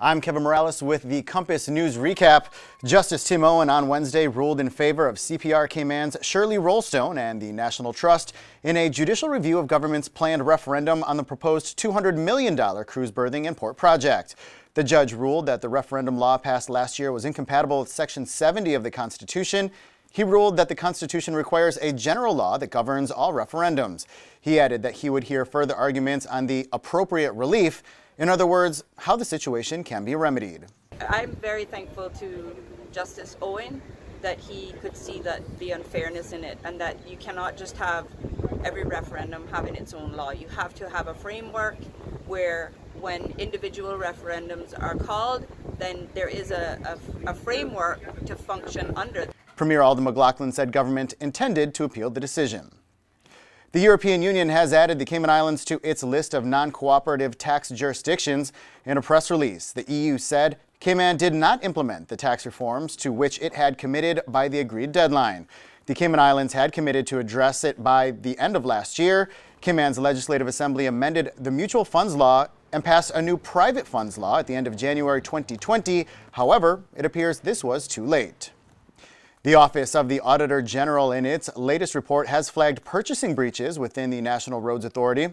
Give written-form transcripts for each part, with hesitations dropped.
I'm Kevin Morales with the Compass News Recap. Justice Tim Owen on Wednesday ruled in favor of CPR Cayman's Shirley Rollstone and the National Trust in a judicial review of government's planned referendum on the proposed $200 million cruise berthing and port project. The judge ruled that the referendum law passed last year was incompatible with Section 70 of the Constitution. He ruled that the Constitution requires a general law that governs all referendums. He added that he would hear further arguments on the appropriate relief. In other words, how the situation can be remedied. I'm very thankful to Justice Owen that he could see that the unfairness in it, and that you cannot just have every referendum having its own law. You have to have a framework where when individual referendums are called, then there is a framework to function under. Premier Alden McLaughlin said government intended to appeal the decision. The European Union has added the Cayman Islands to its list of non-cooperative tax jurisdictions. In a press release, the EU said Cayman did not implement the tax reforms to which it had committed by the agreed deadline. The Cayman Islands had committed to address it by the end of last year. Cayman's Legislative Assembly amended the Mutual Funds Law and passed a new Private Funds Law at the end of January 2020. However, it appears this was too late. The Office of the Auditor General in its latest report has flagged purchasing breaches within the National Roads Authority.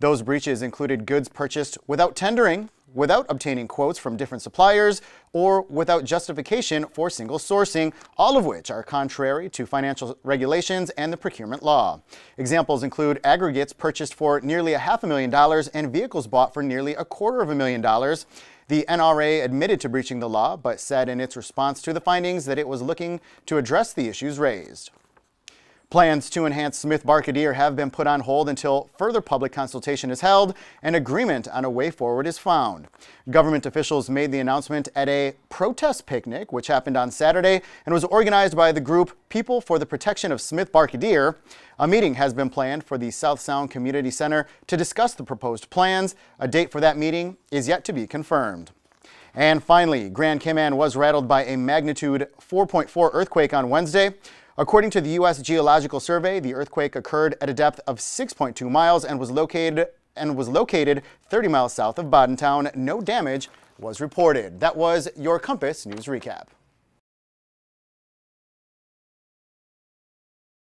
Those breaches included goods purchased without tendering, without obtaining quotes from different suppliers, or without justification for single sourcing, all of which are contrary to financial regulations and the procurement law. Examples include aggregates purchased for nearly $500,000 and vehicles bought for nearly $250,000. The NRA admitted to breaching the law, but said in its response to the findings that it was looking to address the issues raised. Plans to enhance Smith Barkadier have been put on hold until further public consultation is held and agreement on a way forward is found. Government officials made the announcement at a protest picnic, which happened on Saturday and was organized by the group People for the Protection of Smith Barkadier. A meeting has been planned for the South Sound Community Center to discuss the proposed plans. A date for that meeting is yet to be confirmed. And finally, Grand Cayman was rattled by a magnitude 4.4 earthquake on Wednesday. According to the U.S. Geological Survey, the earthquake occurred at a depth of 6.2 miles and was located 30 miles south of Bodentown. No damage was reported. That was your Compass News Recap.